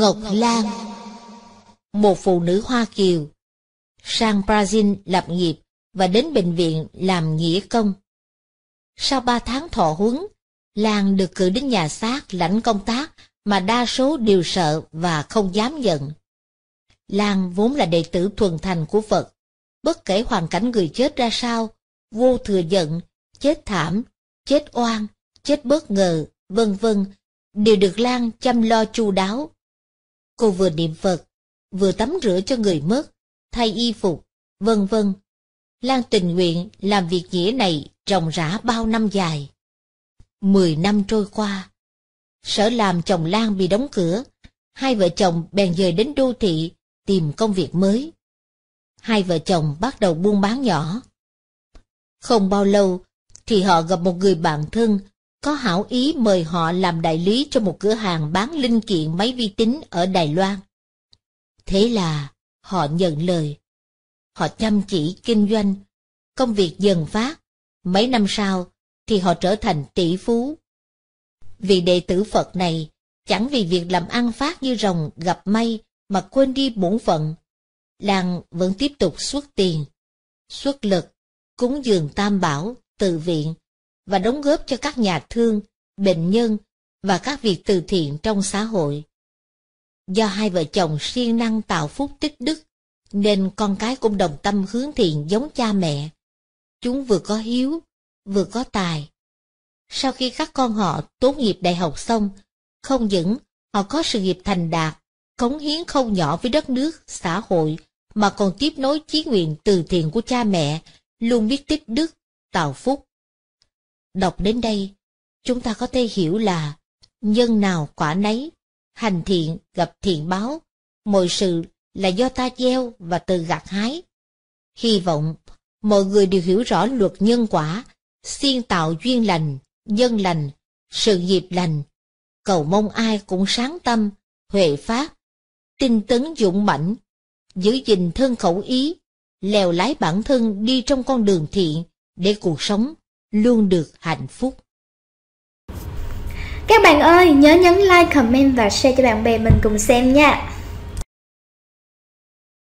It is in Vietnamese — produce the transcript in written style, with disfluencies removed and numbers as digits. Ngọc Lan, một phụ nữ Hoa Kiều, sang Brazil lập nghiệp và đến bệnh viện làm nghĩa công. Sau 3 tháng thọ huấn, Lan được cử đến nhà xác lãnh công tác mà đa số đều sợ và không dám nhận. Lan vốn là đệ tử thuần thành của Phật, bất kể hoàn cảnh người chết ra sao, vô thừa giận, chết thảm, chết oan, chết bất ngờ, vân vân, đều được Lan chăm lo chu đáo. Cô vừa niệm Phật, vừa tắm rửa cho người mất, thay y phục, vân vân. Lan tình nguyện làm việc nghĩa này ròng rã bao năm dài. 10 năm trôi qua, sở làm chồng Lan bị đóng cửa, hai vợ chồng bèn dời đến đô thị tìm công việc mới. Hai vợ chồng bắt đầu buôn bán nhỏ. Không bao lâu thì họ gặp một người bạn thân có hảo ý mời họ làm đại lý cho một cửa hàng bán linh kiện máy vi tính ở Đài Loan. Thế là họ nhận lời. Họ chăm chỉ kinh doanh, công việc dần phát, mấy năm sau thì họ trở thành tỷ phú. Vị đệ tử Phật này chẳng vì việc làm ăn phát như rồng gặp may mà quên đi bổn phận. Lan vẫn tiếp tục xuất tiền, xuất lực, cúng dường tam bảo, từ viện, và đóng góp cho các nhà thương, bệnh nhân và các việc từ thiện trong xã hội. Do hai vợ chồng siêng năng tạo phúc tích đức, nên con cái cũng đồng tâm hướng thiện giống cha mẹ. Chúng vừa có hiếu, vừa có tài. Sau khi các con họ tốt nghiệp đại học xong, không những họ có sự nghiệp thành đạt, cống hiến không nhỏ với đất nước, xã hội, mà còn tiếp nối chí nguyện từ thiện của cha mẹ, luôn biết tích đức, tạo phúc. Đọc đến đây, chúng ta có thể hiểu là nhân nào quả nấy, hành thiện gặp thiện báo, mọi sự là do ta gieo và từ gặt hái. Hy vọng mọi người đều hiểu rõ luật nhân quả, siêng tạo duyên lành, nhân lành, sự nghiệp lành, cầu mong ai cũng sáng tâm, huệ pháp, tinh tấn dũng mãnh, giữ gìn thân khẩu ý, lèo lái bản thân đi trong con đường thiện để cuộc sống luôn được hạnh phúc. Các bạn ơi, nhớ nhấn like, comment và share cho bạn bè mình cùng xem nha.